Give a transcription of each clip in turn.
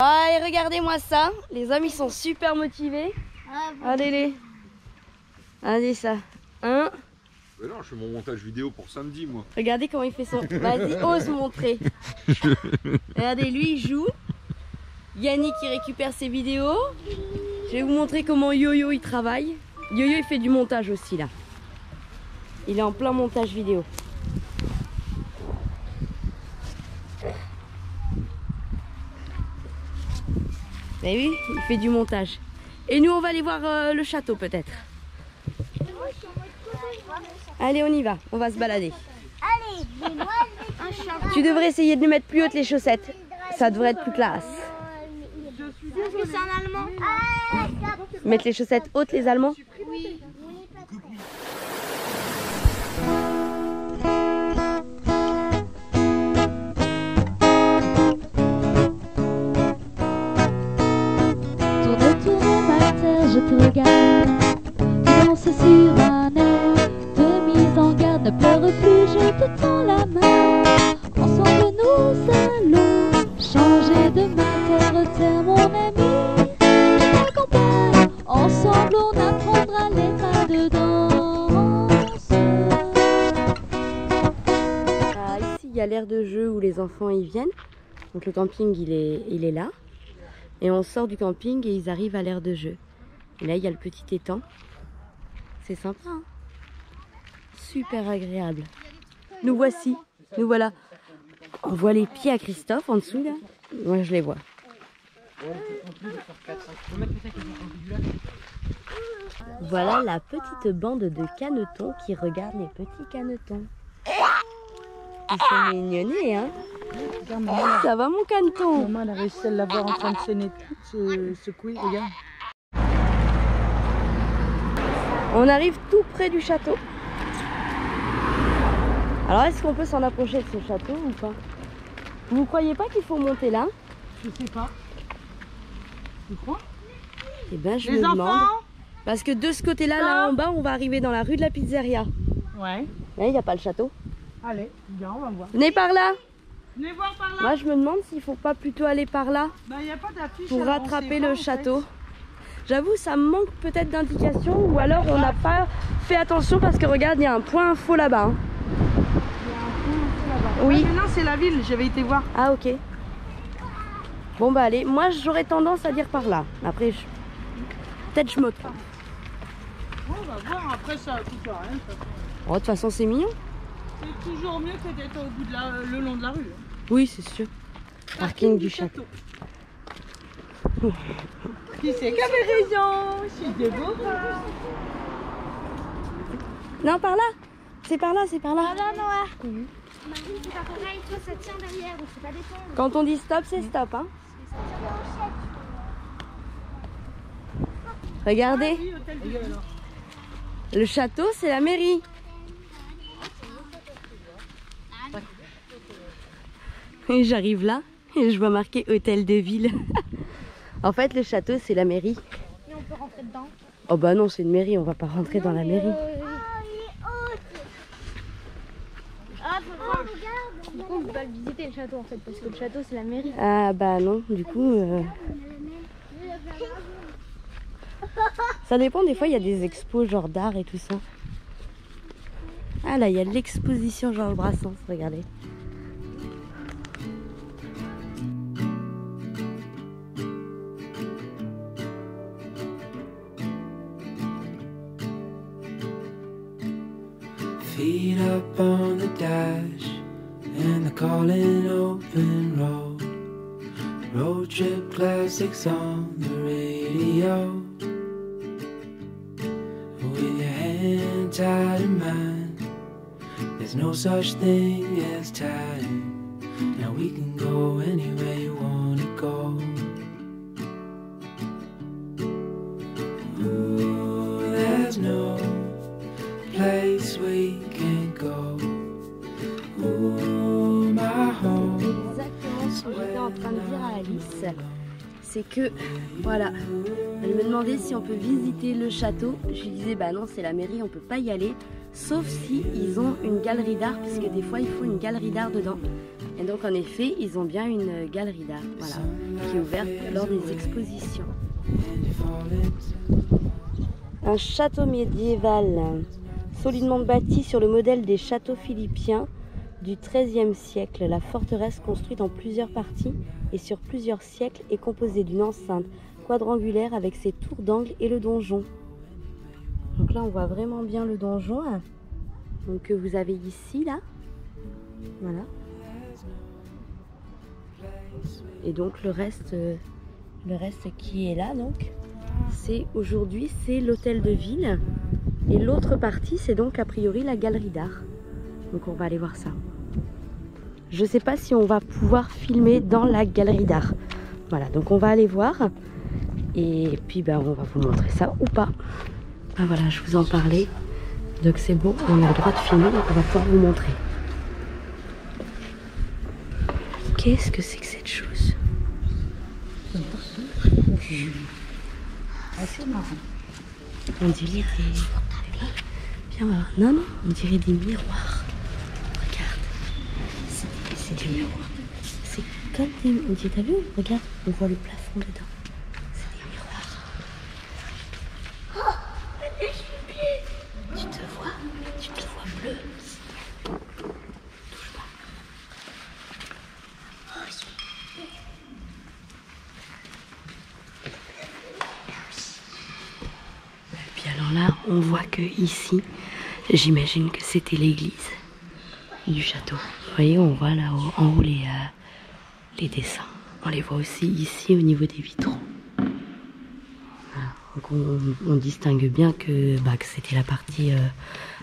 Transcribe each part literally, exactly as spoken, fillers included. Allez, ah, regardez-moi ça. Les hommes, ils sont super motivés. Ah, bon. Allez-les. Allez, ça. Un. Mais non, je fais mon montage vidéo pour samedi, moi. Regardez comment il fait son... Vas-y, ose montrer. Regardez, lui, il joue. Yannick, il récupère ses vidéos. Je vais vous montrer comment Yoyo, il travaille. Yoyo, il fait du montage aussi, là. Il est en plein montage vidéo. Mais oui, il fait du montage. Et nous, on va aller voir euh, le château, peut-être. Allez, on y va. On va se balader. Tu devrais essayer de lui mettre plus haute les chaussettes. Ça devrait être plus classe. C'est un Allemand. Mettre les chaussettes hautes, les Allemands. Oui. Je te regarde, tu danses sur un air de mise en garde. Ne pleure plus, je te tends la main. Ensemble nous allons changer de matière. T'es mon ami, je t'accompagne. Ensemble on apprendra les pas de danse. Ah, ici il y a l'aire de jeu où les enfants y viennent. Donc le camping il est, il est là. Et on sort du camping et ils arrivent à l'aire de jeu. Et là, il y a le petit étang. C'est sympa, hein? Super agréable. Nous voici, nous voilà. On voit les pieds à Christophe en dessous, là. Moi, je les vois. Voilà la petite bande de canetons qui regardent les petits canetons. Ils sont mignonnés, hein? Ça va, mon caneton? Maman, elle a réussi à l'avoir en train de sonner toute secouée, regarde. On arrive tout près du château. Alors, est-ce qu'on peut s'en approcher de ce château ou pas? Vous ne croyez pas qu'il faut monter là? Je sais pas. Tu crois? Eh bien, je les me enfants demande. Parce que de ce côté-là, là en bas, on va arriver dans la rue de la pizzeria. Ouais. Là, il n'y a pas le château. Allez, bien, on va voir. Venez par là. Venez voir par là. Moi, je me demande s'il ne faut pas plutôt aller par là. Bah, y a pas d'affiche. Pour rattraper le château. J'avoue, ça me manque peut-être d'indications, ou alors on n'a pas fait attention parce que regarde, il y a un point info là-bas. Hein. Il y a un point info là-bas. Oui. Ah, non, c'est la ville, j'avais été voir. Ah, ok. Bon, bah allez, moi j'aurais tendance à dire par là. Après, je... peut-être je me trompe. Bon, on va voir, après ça coûte rien. Oh, de toute façon, c'est mignon. C'est toujours mieux que d'être au bout de la... le long de la rue. Oui, c'est sûr. Parking, Parking du, du château. château. Qui c'est qui avait raison? Je suis dévorée. Non, par là. C'est par là, c'est par là. Ah non, Noah. Mmh. Marine, c'est pas pareil. Toi, ça tient derrière. On ne peut pas défendre. Quand on dit stop, c'est stop. Hein. Regardez. Le château, c'est la mairie. Et j'arrive là et je vois marqué hôtel de ville. En fait, le château, c'est la mairie. Et on peut rentrer dedans? Oh bah non, c'est une mairie, on va pas rentrer non, dans la mairie. Euh... Ah, il est haut. Ah, oh, regarde. Du coup, on peut pas visiter le château, en fait, parce que le château, c'est la mairie. Ah bah non, du coup... Euh... Ça dépend, des fois, il y a des expos, genre d'art et tout ça. Ah là, il y a l'exposition Georges Brassens, regardez. Feet up on the dash and the calling open road. Road trip classics on the radio. With your hand tied in mine, there's no such thing as time. Now we can go anywhere you wanna go. Ooh, there's no place we can go. Ooh, my home. Exactement ce que j'étais en train de dire à Alice, c'est que, voilà, elle me demandait si on peut visiter le château. Je lui disais, bah non, c'est la mairie, on peut pas y aller, sauf si ils ont une galerie d'art, puisque des fois, il faut une galerie d'art dedans. Et donc en effet, ils ont bien une galerie d'art, voilà, qui est ouverte lors des expositions. Un château médiéval, solidement bâti sur le modèle des châteaux philippiens du treizième siècle. La forteresse, construite en plusieurs parties et sur plusieurs siècles, est composée d'une enceinte quadrangulaire avec ses tours d'angle et le donjon. Donc là, on voit vraiment bien le donjon, hein, donc, que vous avez ici, là. Voilà. Et donc le reste, le reste qui est là, donc, c'est aujourd'hui, c'est l'hôtel de ville. Et l'autre partie, c'est donc a priori la galerie d'art. Donc on va aller voir ça. Je ne sais pas si on va pouvoir filmer dans la galerie d'art. Voilà, donc on va aller voir. Et puis ben, on va vous montrer ça ou pas. Ben voilà, je vous en parlais. Donc c'est bon, on a le droit de filmer, donc on va pouvoir vous montrer. Qu'est-ce que c'est que cette chose? Assez marrant. On dirait des... Bien, non, non, on dirait des miroirs. Regarde. C'est des miroirs. C'est comme des... On dirait, t'as vu? Regarde, on voit le plafond dedans. C'est des miroirs. Oh, la neige du pied. Tu te vois? Tu te vois bleu? Touche pas. Oh, yeah. Là, on voit que ici, j'imagine que c'était l'église du château. Vous voyez, on voit là-haut, en haut, les, euh, les dessins. On les voit aussi ici, au niveau des vitraux. Voilà. Donc on, on distingue bien que, bah, que c'était la partie, euh,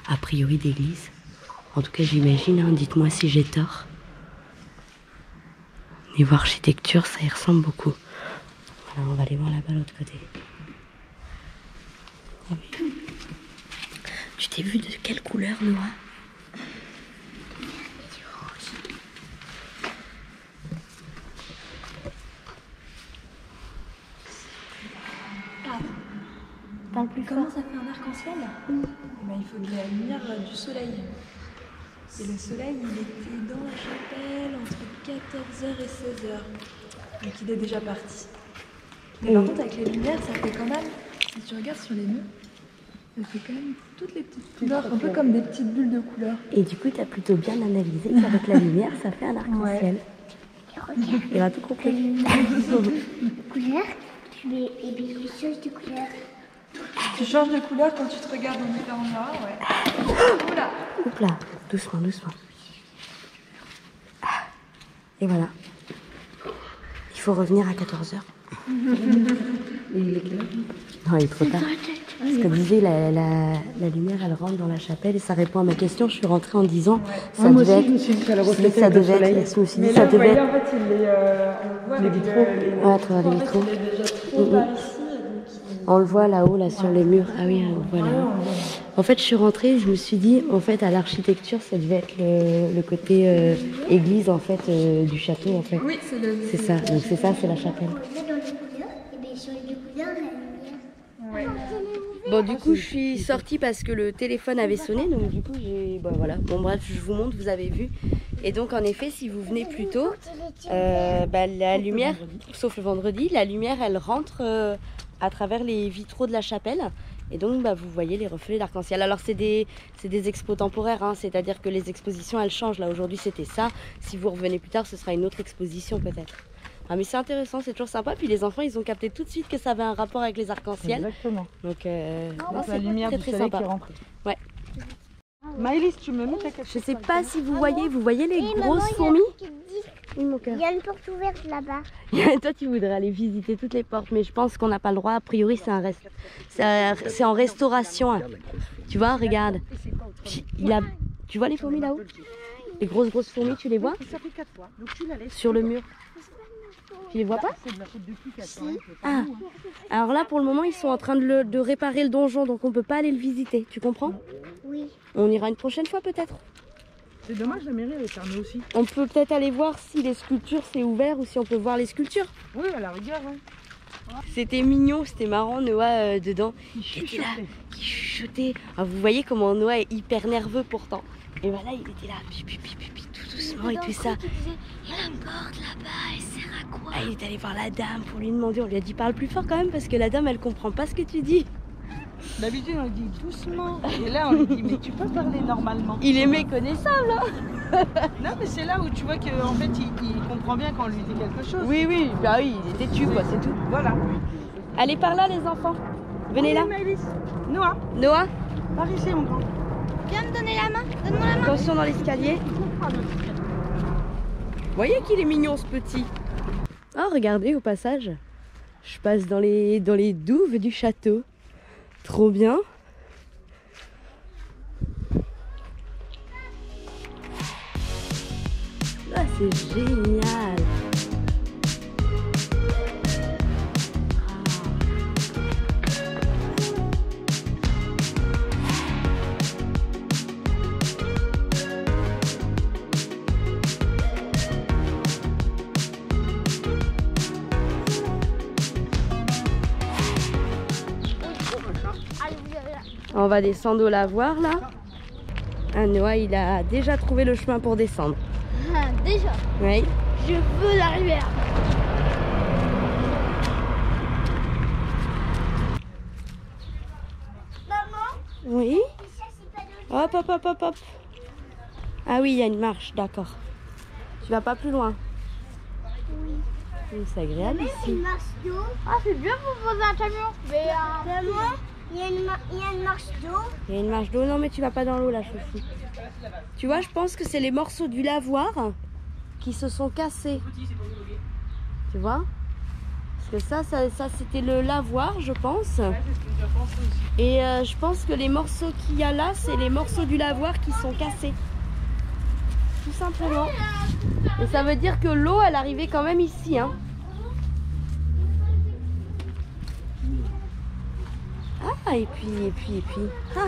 a priori, d'église. En tout cas, j'imagine, hein, dites-moi si j'ai tort. Niveau architecture, ça y ressemble beaucoup. Voilà, on va aller voir là-bas, l'autre côté. Tu t'es vu de quelle couleur, Noah? Du rouge. Parle plus fort. Comment ça fait un arc-en-ciel? Mmh. Eh ben, il faut de la lumière du soleil. Et le soleil, il était dans la chapelle entre quatorze heures et seize heures. Donc il est déjà parti. Mais par contre, avec les lumières, ça fait quand même... Si tu regardes sur les murs, ça fait quand même toutes les petites couleurs, un peu comme des petites bulles de couleurs. Et du coup, tu as plutôt bien analysé qu'avec la lumière, ça fait un arc-en-ciel. Ouais. Et on a tout compris. Couleur, tu mets des choses de couleur. Tu changes de couleur quand tu te regardes en différents miroirs, ouais. Oula. Oups là, doucement, doucement. Et voilà. Il faut revenir à quatorze heures. Il est quelle heure ? Non, il est trop tard. Parce que vous disiez, la, la, la lumière, elle rentre dans la chapelle et ça répond à ma question. Je suis rentrée en disant, ouais. ça moi devait aussi, être... Je me suis dit, ça, reflète ça devait soleil. Être... Je me suis dit, là, ça devait être... en fait, il est... Euh, on le voit les vitraux. Les... Ouais, à travers les vitraux. En fait, il est déjà trop mmh. par ici, donc il... On le voit là-haut, là, sur ouais. les murs. Ah oui, on voit là-haut. En fait, je suis rentrée, je me suis dit, en fait, à l'architecture, ça devait être le, le côté euh, église, en fait, euh, du château, en fait. Oui, c'est le... C'est ça, donc c'est ça, c'est la chapelle. Ouais. Bon, du coup, je suis sortie parce que le téléphone avait sonné, donc du coup, j'ai... Bon, voilà. Bon, bref, je vous montre, vous avez vu. Et donc, en effet, si vous venez plus tôt, euh, bah, la lumière, sauf le vendredi, la lumière, elle rentre euh, à travers les vitraux de la chapelle. Et donc, bah, vous voyez les reflets d'arc-en-ciel. Alors, c'est des, des expos temporaires, hein, c'est-à-dire que les expositions, elles changent. Là, aujourd'hui, c'était ça. Si vous revenez plus tard, ce sera une autre exposition, peut-être. Ah, mais c'est intéressant, c'est toujours sympa. Puis les enfants, ils ont capté tout de suite que ça avait un rapport avec les arcs-en-ciel. Exactement. Donc, euh, oh, c'est la lumière très, du très soleil sympa. Qui rentre. Ouais. Maëlys, tu me mets ta cache. Je sais pas si vous voyez, vous voyez les Et grosses maman, fourmis. Il y, y a une porte ouverte là-bas. Toi, tu voudrais aller visiter toutes les portes, mais je pense qu'on n'a pas le droit. A priori, c'est un reste, c'est en restauration. Hein. Tu vois, regarde. Il a, tu vois les fourmis là-haut? Les grosses grosses fourmis, tu les vois? Sur le mur. Tu les vois pas? Ah. Alors là, pour le moment, ils sont en train de, le, de réparer le donjon, donc on peut pas aller le visiter. Tu comprends? Oui. On ira une prochaine fois peut-être. C'est dommage, la mairie est fermée aussi. On peut peut-être aller voir si les sculptures c'est ouvert ou si on peut voir les sculptures. Oui, à la rigueur. Hein. C'était mignon, c'était marrant, Noah euh, dedans. Il chuchotait. Il chuchotait. Alors, vous voyez comment Noah est hyper nerveux pourtant. Et voilà, il était là, pipi, pipi, pipi, tout. doucement et tout ça. Il y a la porte là-bas, elle sert à quoi? Ah, il est allé voir la dame pour lui demander, on lui a dit parle plus fort quand même parce que la dame elle comprend pas ce que tu dis. D'habitude on lui dit doucement et là on lui dit mais tu peux parler normalement. Il est méconnaissable hein. Non mais c'est là où tu vois qu'en fait il, il comprend bien quand on lui dit quelque chose. Oui oui, bah oui, il était têtu quoi, c'est tout. Voilà. Allez par là les enfants. Venez oui, là. Maëlys. Noah. Noah. Par ici mon grand. Viens me donner la main. Donne-moi la main. Attention dans l'escalier. Vous voyez qu'il est mignon ce petit. Oh regardez au passage. Je passe dans les, dans les douves du château. Trop bien. Ah, c'est génial. On va descendre au lavoir là. Ah, Noah il a déjà trouvé le chemin pour descendre. Ah, déjà. Oui. Je veux la rivière. Maman. Oui. Ça, pas de... Hop hop hop hop hop. Ah oui il y a une marche, d'accord. Tu vas pas plus loin. Oui. Oui c'est agréable ici. Il y a une marche d'eau. Ah c'est bien pour poser un camion. Mais euh... maman. Il y a une, il y a une marche d'eau. Il y a une marche d'eau, non mais tu vas pas dans l'eau là, Sophie. Tu vois, je pense que c'est les morceaux du lavoir qui se sont cassés. Tu vois? Parce que ça, ça, ça c'était le lavoir, je pense. Ouais, c'est ce que je pense aussi. Et euh, je pense que les morceaux qu'il y a là, c'est les morceaux du lavoir qui sont cassés. Tout simplement. Et ça veut dire que l'eau, elle arrivait quand même ici, hein. Ah, et puis, et puis, et puis. Ah.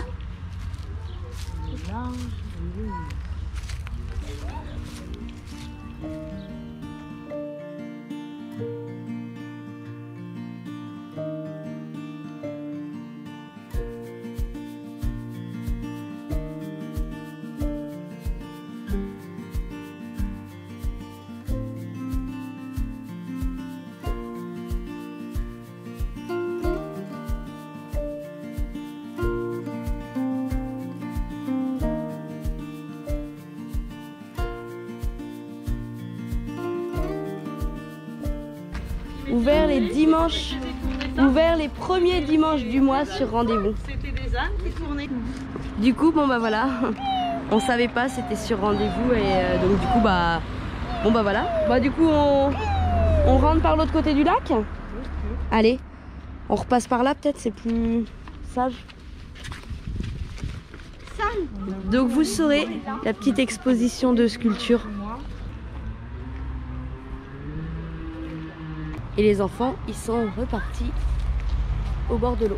Ouvert les dimanches, ouvert les premiers dimanches du mois sur rendez-vous. C'était des ânes qui tournaient. Du coup, bon bah voilà, on savait pas, c'était sur rendez-vous et euh, donc du coup bah, bon bah voilà, bah du coup on, on rentre par l'autre côté du lac. Allez, on repasse par là peut-être, c'est plus sage. Donc vous saurez la petite exposition de sculptures. Et les enfants, ils sont repartis au bord de l'eau.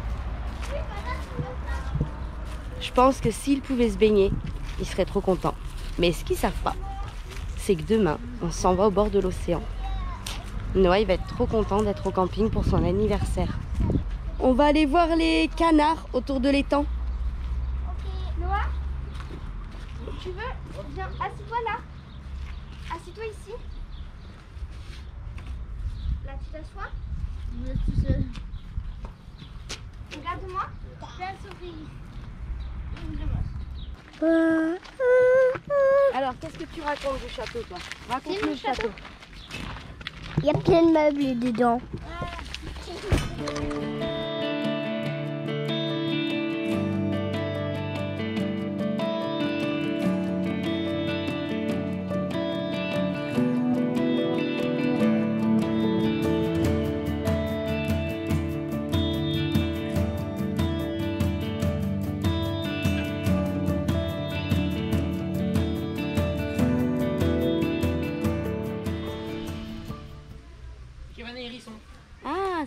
Je pense que s'ils pouvaient se baigner, ils seraient trop contents. Mais ce qu'ils savent pas, c'est que demain, on s'en va au bord de l'océan. Noah, il va être trop content d'être au camping pour son anniversaire. On va aller voir les canards autour de l'étang. Ok, Noah, tu veux, viens, assis-toi là. Assis-toi ici. Là, tu t'assois? Oui, tu sais. Regarde-moi. Viens, Sophie. Alors, qu'est-ce que tu racontes du château, toi? Raconte le château. Il y a plein de meubles dedans. Ah.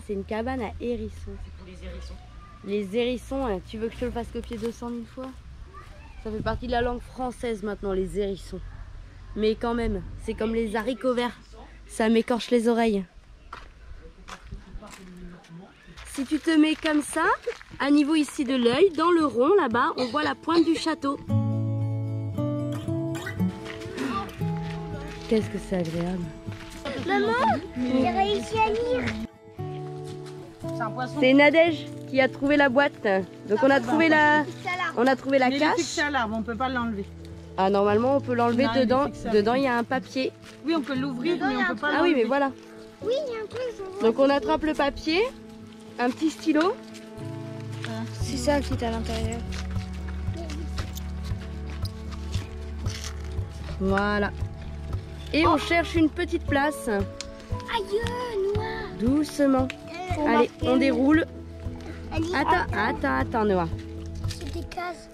C'est une cabane à hérissons. C'est pour les hérissons. Les hérissons, tu veux que je te le fasse copier deux cent mille fois? Ça fait partie de la langue française maintenant, les hérissons. Mais quand même, c'est comme les haricots verts. Ça m'écorche les oreilles. Si tu te mets comme ça, à niveau ici de l'œil, dans le rond là-bas, on voit la pointe du château. Qu'est-ce que c'est agréable. Maman, j'ai réussi à lire. C'est Nadège qui a trouvé la boîte. Donc on a trouvé la, on a trouvé la cache. On peut pas l'enlever. Ah, normalement on peut l'enlever dedans. Dedans il y a un papier. Oui, on peut l'ouvrir, mais on peut pas. Ah oui, mais voilà. Oui, il y a un peu. Donc on attrape le papier, un petit stylo. C'est ça qui est à l'intérieur. Voilà. Et on cherche une petite place. Aïe, Noah. Doucement. Allez, on déroule. Attends, attends, attends, Noah. C'est des cases.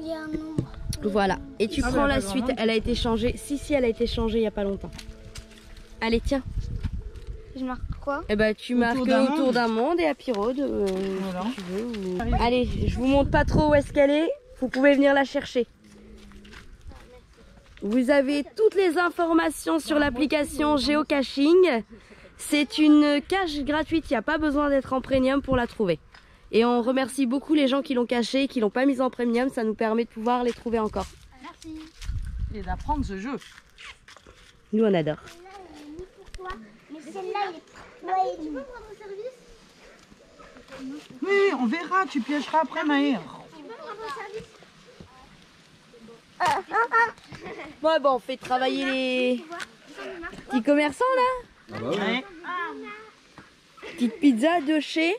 Il y a un nombre. Voilà. Et tu prends la suite. Elle a été changée. Si, si, elle a été changée il n'y a pas longtemps. Allez, tiens. Je marque quoi? Eh ben, tu marques autour d'un monde et Happy Road. Euh, voilà. Si tu veux, ou... Allez, je vous montre pas trop où est-ce qu'elle est. Vous pouvez venir la chercher. Vous avez toutes les informations sur l'application Geocaching. C'est une cache gratuite, il n'y a pas besoin d'être en premium pour la trouver. Et on remercie beaucoup les gens qui l'ont cachée et qui ne l'ont pas mise en premium, ça nous permet de pouvoir les trouver encore. Merci. Et d'apprendre ce jeu. Nous on adore. Mais celle-là, elle est... Tu peux prendre mon service ? Oui, on verra, tu piocheras après Maëlys. Tu peux prendre mon service ? Ah, ah, ah. Bon, bon, on fait travailler les petits commerçants là. Ah bah ouais. Petite pizza de chez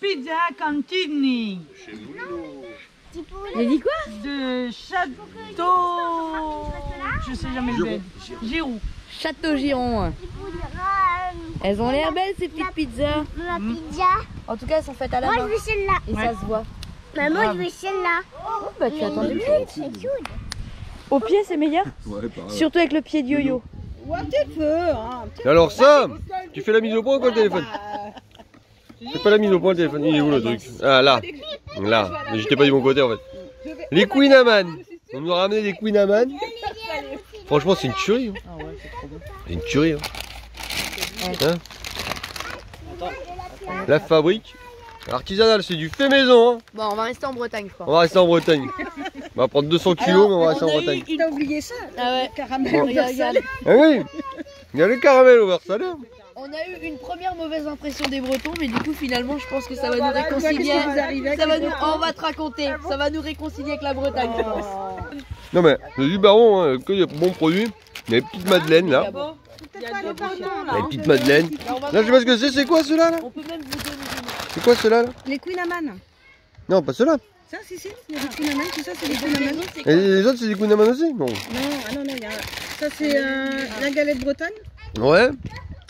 Pizza Cantini. J'ai dit quoi? De Château... Je sais jamais le Giron. Château-Giron. Elles ont l'air belles ces petites pizzas. La pizza. En tout cas elles sont faites à la main. Moi je veux celle-là. Et ouais, ça se voit. Maman je veux celle-là. Oh bah tu attends deux minutes. Au pied c'est meilleur. Ouais, surtout avec le pied de Yoyo. Ouais, tu peux, hein. Alors ça, tu fais la mise au point ou quoi le téléphone? Tu fais pas la mise au point le téléphone, il est où le truc? Ah là, là, mais j'étais pas du bon côté en fait. Les Kouign-amann, on nous a ramené des Kouign-amann. Franchement c'est une tuerie. Hein. C'est une tuerie. Hein. Hein, la fabrique artisanale, c'est du fait maison. Hein. Bon, on va rester en Bretagne je crois. On va rester en Bretagne. On va prendre deux cents kilos, mais on va rester en Bretagne. Il a oublié ça, ah ouais, le caramel oversalé. Ah oui, il y a le caramel oversalé. On a eu une première mauvaise impression des Bretons, mais du coup, finalement, je pense que ça va nous réconcilier. Ça va nous... Oh, on va te raconter. Ça va nous réconcilier avec la Bretagne, je pense. Non, mais le du baron, hein, que des bons produits. Il y a les petites madeleines là. Il y a les petites madeleines. Là, je sais pas ce que c'est. C'est quoi ceux-là là? C'est quoi ceux-là là? Les Kouign-amann. Non, pas ceux-là. Ça, si, si, il y a des Kouign-amann, tout ça, c'est des Kouign-amann. Et les autres, c'est des Kouign-amann aussi? Non, ah non, non, il y a. Ça, c'est euh, la galette bretonne. Ouais.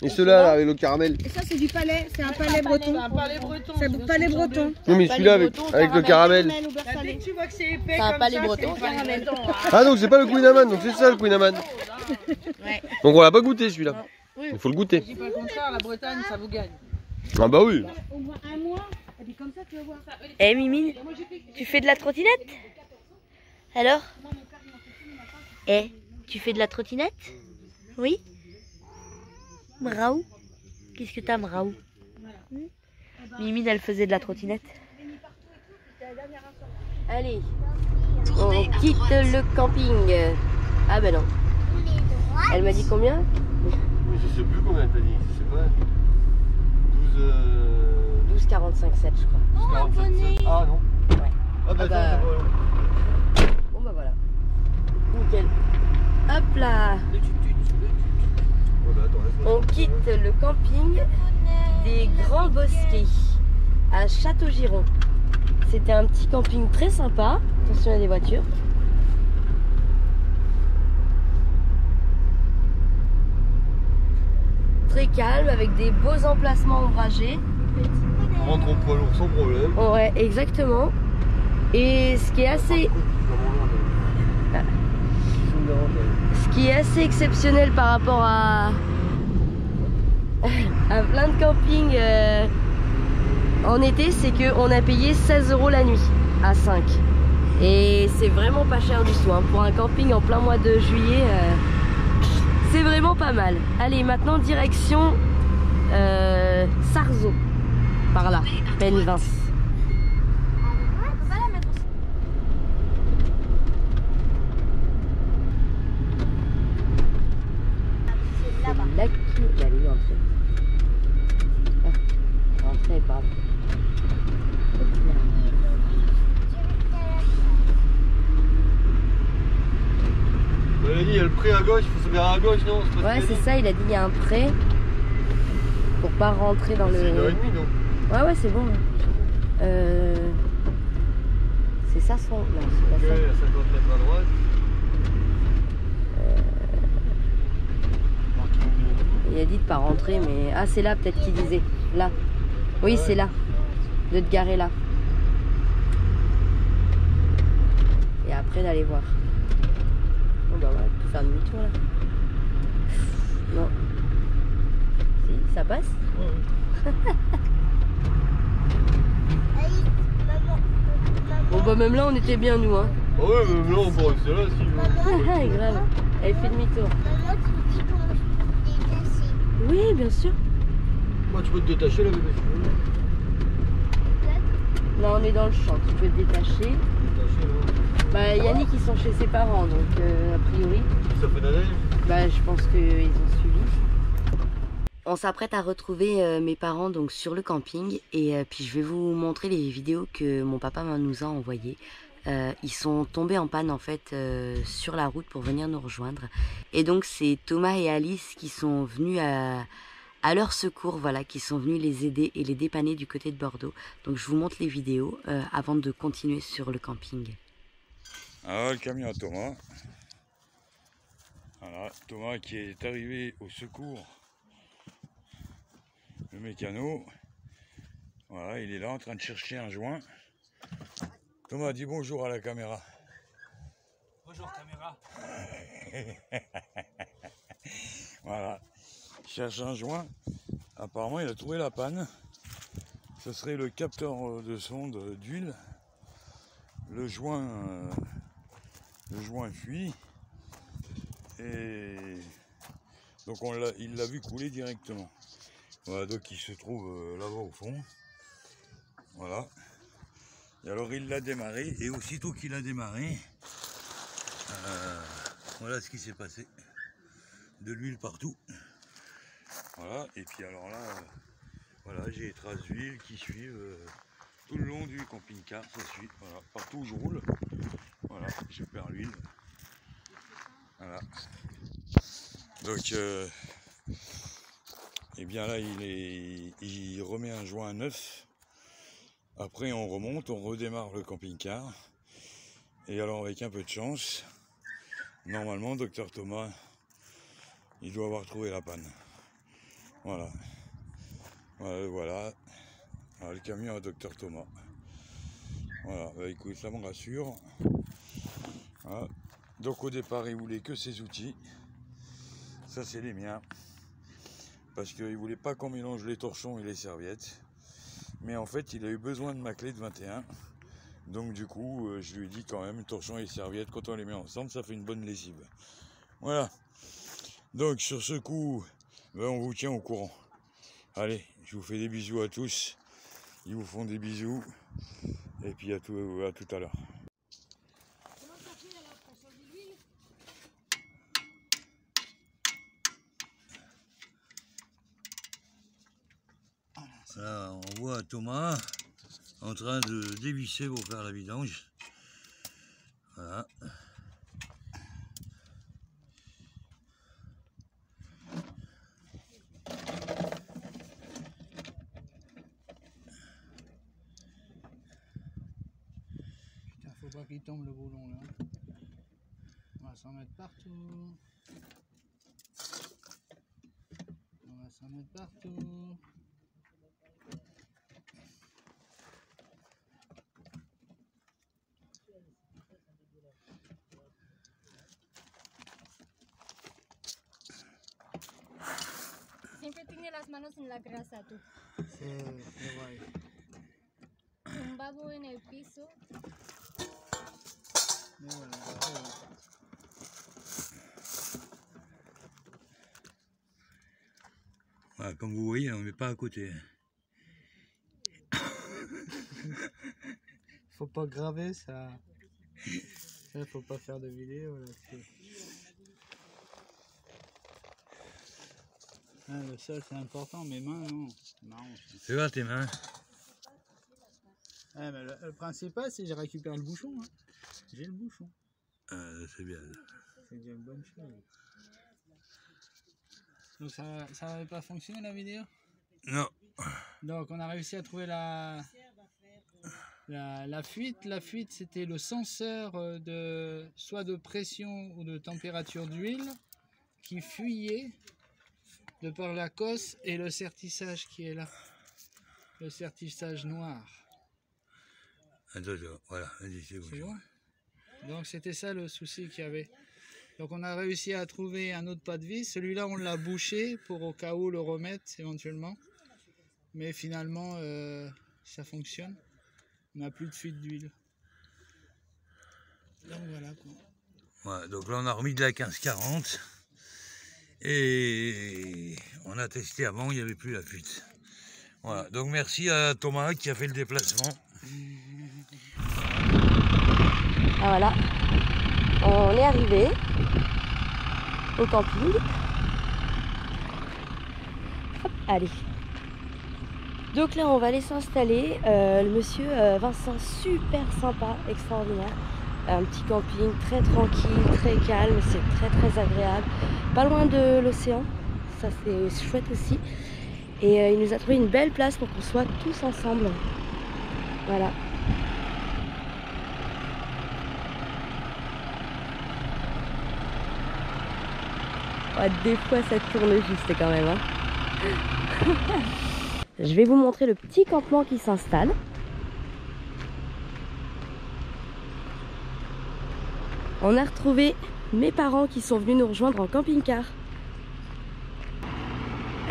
Et celui-là, là, avec le caramel. Et ça, c'est du palais, c'est un palais breton. C'est un palais breton. C'est un palais breton. Non, mais celui-là, avec, avec le caramel. Dès que tu vois que c'est épais, comme ça, c'est le caramel. Ah, donc c'est pas le Kouign-amann, donc c'est ça le Kouign-amann. Ouais. Donc on l'a pas goûté celui-là. Il faut le goûter. Je dis pas le contraire, la Bretagne, ça vous gagne. Ah, bah oui. Au moins un mois. Eh hey, Mimine, tu fais de la trottinette? Alors? Eh, hey, tu fais de la trottinette? Oui? Mraou? Qu'est-ce que t'as, Mraou? hmm Mimine, elle faisait de la trottinette. Allez, on quitte le camping. Ah ben non. Elle m'a dit combien? Je sais plus combien t'as dit, je sais pas. douze... Euh... douze quarante-cinq sept je crois. Oh, quarante-cinq, ah non. Ouais. Ah bah, ah bah... Attends, bon bah voilà. Nickel. Hop là. On quitte le camping des Grands Bosquets à Château-Giron. C'était un petit camping très sympa. Attention, il y a des voitures. Très calme avec des beaux emplacements ombragés. On rentre en poids lourd sans problème. Ouais, exactement. Et ce qui est assez... Ce qui est assez exceptionnel par rapport à... à plein de campings euh... en été, c'est qu'on a payé seize euros la nuit à cinq. Et c'est vraiment pas cher du tout. Hein. Pour un camping en plein mois de juillet, euh... c'est vraiment pas mal. Allez, maintenant direction euh... Sarzeau. Par là, Penvins. grave. Bah, il a dit il y a le pré à gauche, il faut se mettre à gauche, non? C'est ouais, c'est ça, il a dit il y a un pré pour pas rentrer dans le. C'est une heure et demie, non? Ouais, ouais, c'est bon. Euh... C'est ça son. Non, c'est pas okay, ça. Il y a cinquante mètres à droite. Il a dit de pas rentrer, mais... Ah, c'est là peut-être qu'il disait. Là. Oui, ouais. C'est là. De te garer là. Et après d'aller voir. Bon, bah voilà, tu peux faire demi-tour là. Non. Si, ça passe ouais. Bon, bah même là, on était bien, nous, hein. Ah ouais, même là, on pourrait rester là, si vous voulez. Ah, grave. Elle fait demi-tour. Oui, bien sûr. Moi, tu peux te détacher là, bébé. Là, on est dans le champ. Tu peux te détacher. Détacher, bah, Yannick, ils sont chez ses parents, donc euh, a priori. Ça fait Nadège ? Bah, je pense qu'ils ont suivi. On s'apprête à retrouver euh, mes parents donc sur le camping et euh, puis je vais vous montrer les vidéos que mon papa nous a envoyées. Euh, ils sont tombés en panne en fait euh, sur la route pour venir nous rejoindre et donc c'est Thomas et Alice qui sont venus à, à leur secours, voilà, qui sont venus les aider et les dépanner du côté de Bordeaux. Donc je vous montre les vidéos euh, avant de continuer sur le camping. Ah, le camion à Thomas. Voilà, Thomas qui est arrivé au secours, le mécano. Voilà, il est là en train de chercher un joint. Thomas, dis bonjour à la caméra. Bonjour caméra. Voilà. Il cherche un joint. Apparemment, il a trouvé la panne. Ce serait le capteur de sonde d'huile. Le joint, euh, le joint fuit. Et donc, on l'a, il l'a vu couler directement. Voilà, donc il se trouve euh, là-bas au fond. Voilà. Alors il l'a démarré et aussitôt qu'il a démarré, euh, voilà ce qui s'est passé, de l'huile partout, voilà, et puis alors là, euh, voilà, j'ai les traces d'huile qui suivent euh, tout le long du camping-car, ça suit, voilà, partout où je roule, voilà, je perds l'huile, voilà, donc, euh, et bien là il, est, il remet un joint neuf. Après on remonte, on redémarre le camping-car. Et alors avec un peu de chance, normalement docteur Thomas, il doit avoir trouvé la panne. Voilà. Voilà, voilà. Alors, le camion à docteur Thomas. Voilà, bah, écoute, ça me rassure. Voilà. Donc au départ, il voulait que ses outils. Ça c'est les miens. Parce qu'il ne voulait pas qu'on mélange les torchons et les serviettes. Mais en fait, il a eu besoin de ma clé de vingt et un. Donc du coup, euh, je lui ai dit quand même, torchon et serviette, quand on les met ensemble, ça fait une bonne lessive. Voilà. Donc sur ce coup, ben, on vous tient au courant. Allez, je vous fais des bisous à tous. Ils vous font des bisous. Et puis à tout à, tout à l'heure. Comment ça fait alors qu'on change de l'huile ? Là, on voit Thomas en train de dévisser pour faire la vidange. Voilà. Putain, faut pas qu'il tombe le boulon là. On va s'en mettre partout. On va s'en mettre partout. En la grasa tú. Sí, qué guay. Un babo en el piso. Muy bueno, muy bueno. Voilà, comme vous voyez, on n'est pas à côté. Faut pas graver ça. Ça faut pas faire de vidéo là-dessus. Ah, le sol c'est important, mes mains non. C'est marrant. C'est vrai tes mains. Ah, bah, le, le principal, c'est que je récupère le bouchon. Hein. J'ai le bouchon. Ah, c'est bien. C'est déjà une bonne chose. Donc ça ça n'avait pas fonctionné la vidéo? Non. Donc on a réussi à trouver la la, la fuite. La fuite, c'était le senseur de soit de pression ou de température d'huile qui fuyait de par la cosse et le sertissage qui est là. Le sertissage noir. Attends, voilà. C'est bon. Donc c'était ça le souci qu'il y avait. Donc on a réussi à trouver un autre pas de vis. Celui-là, on l'a bouché pour au cas où le remettre éventuellement. Mais finalement, euh, ça fonctionne. On n'a plus de fuite d'huile. Donc voilà, quoi. Voilà. Donc là, on a remis de la quinze quarante. Et on a testé avant, il n'y avait plus la fuite. Voilà. Donc merci à Thomas qui a fait le déplacement. Ah voilà. On est arrivé au camping. Hop, allez. Donc là, on va aller s'installer. Euh, le monsieur euh, Vincent, super sympa, extraordinaire. Un petit camping très tranquille, très calme. C'est très très agréable. Pas loin de l'océan. Ça, c'est chouette aussi. Et euh, il nous a trouvé une belle place pour qu'on soit tous ensemble. Voilà. Ouais, des fois ça tourne juste quand même. Hein. Je vais vous montrer le petit campement qui s'installe. On a retrouvé mes parents qui sont venus nous rejoindre en camping-car.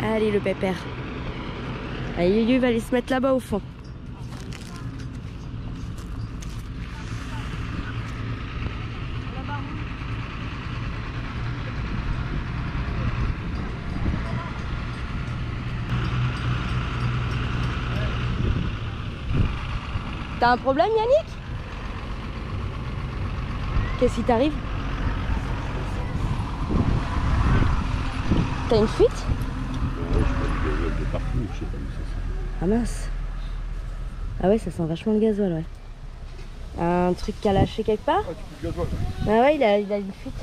Allez le pépère. Allez, Yoyo va aller se mettre là-bas au fond. T'as un problème, Yannick? Qu'est-ce qui t'arrive? T'as une fuite? Ouais, je sens du gazole de partout, je sais pas où ça sent. Ah mince. Ah ouais, ça sent vachement le gazole, ouais. Un truc qui a lâché quelque part? Ah, tu peux le gazole. Ah ouais, il a, il a une fuite.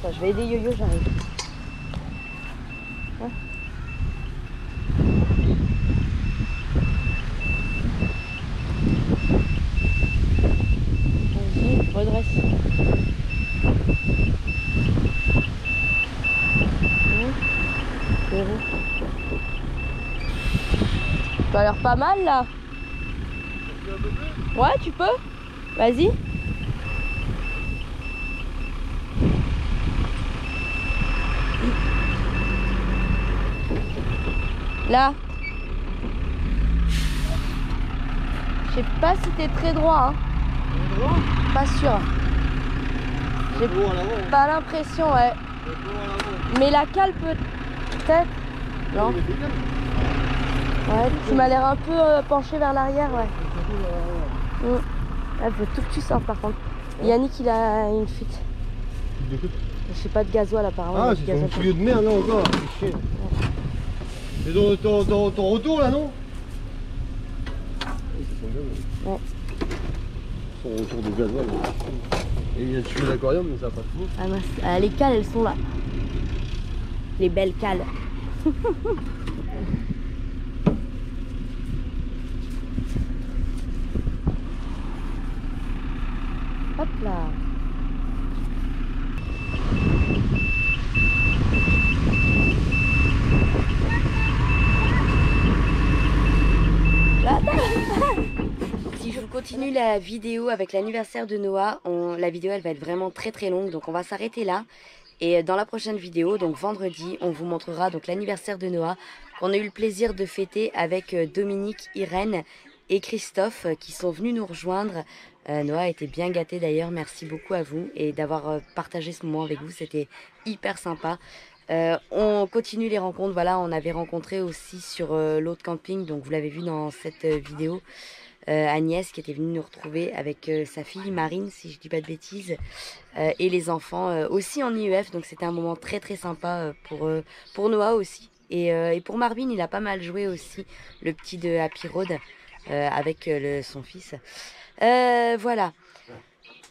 Attends, je vais aider Yoyo, j'arrive. Hein? Redresse. Ça a l'air pas mal là. Ouais, tu peux. Vas-y. Là. Je sais pas si t'es très droit. Hein. Pas sûr. J'ai pas l'impression, ouais. Mais la cale peut-être. Non. Ouais, tu m'as l'air un peu penché vers l'arrière, ouais. Mmh. Elle veut tout que tu sors par contre. Yannick, il a une fuite. Je sais pas, de gasoil apparemment. Ah, c'est un tuyau de merde, là encore. C'est dans ton, ton, ton retour, là, non? Ouais. Son retour de gasoil. Et il y a tué l'aquarium, mais ça n'a pas de fou. Ah mince, euh, les cales, elles sont là. Les belles cales. Hop là. Continue la vidéo avec l'anniversaire de Noah. On, la vidéo elle va être vraiment très très longue, donc on va s'arrêter là. Et dans la prochaine vidéo, donc vendredi, on vous montrera donc l'anniversaire de Noah qu'on a eu le plaisir de fêter avec Dominique, Irène et Christophe qui sont venus nous rejoindre. Euh, Noah a été bien gâté d'ailleurs, merci beaucoup à vous et d'avoir partagé ce moment avec vous, c'était hyper sympa. Euh, on continue les rencontres, voilà, on avait rencontré aussi sur euh, l'autre camping, donc vous l'avez vu dans cette euh, vidéo. Euh, Agnès qui était venue nous retrouver avec euh, sa fille Marine, si je dis pas de bêtises, euh, et les enfants euh, aussi en I E F, donc c'était un moment très très sympa euh, pour, euh, pour Noah aussi, et, euh, et pour Marvin il a pas mal joué aussi, le petit de Happy Road, euh, avec le, son fils. Euh, voilà.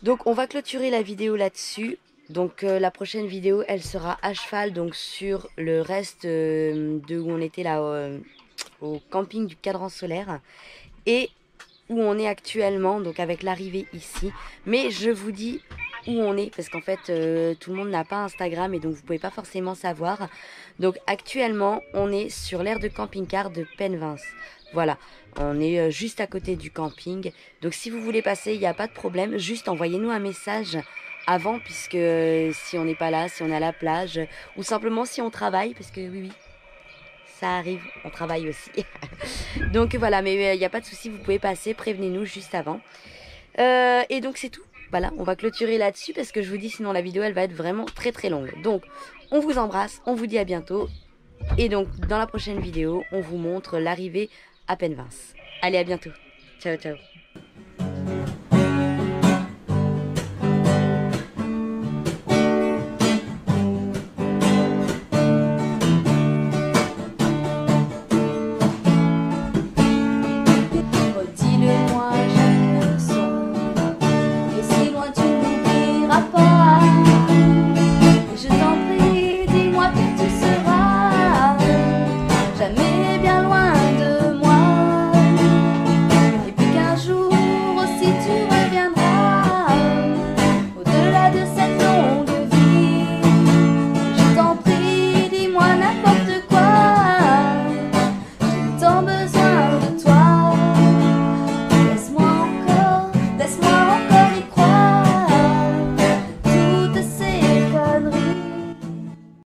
Donc on va clôturer la vidéo là-dessus. Donc euh, la prochaine vidéo, elle sera à cheval donc sur le reste euh, de où on était là euh, au camping du Cadran Solaire et où on est actuellement, donc avec l'arrivée ici. Mais je vous dis où on est parce qu'en fait euh, tout le monde n'a pas Instagram et donc vous pouvez pas forcément savoir. Donc actuellement on est sur l'aire de camping-car de Penvins. Voilà, on est juste à côté du camping. Donc si vous voulez passer, il n'y a pas de problème. Juste envoyez-nous un message avant, puisque si on n'est pas là, si on est à la plage, ou simplement si on travaille, parce que oui, oui, ça arrive, on travaille aussi. Donc voilà, mais il n'y a pas de souci, vous pouvez passer, prévenez-nous juste avant. Euh, et donc c'est tout. Voilà, on va clôturer là-dessus, parce que je vous dis, sinon la vidéo, elle va être vraiment très très longue. Donc, on vous embrasse, on vous dit à bientôt. Et donc, dans la prochaine vidéo, on vous montre l'arrivée à Penvins. Allez, à bientôt. Ciao, ciao.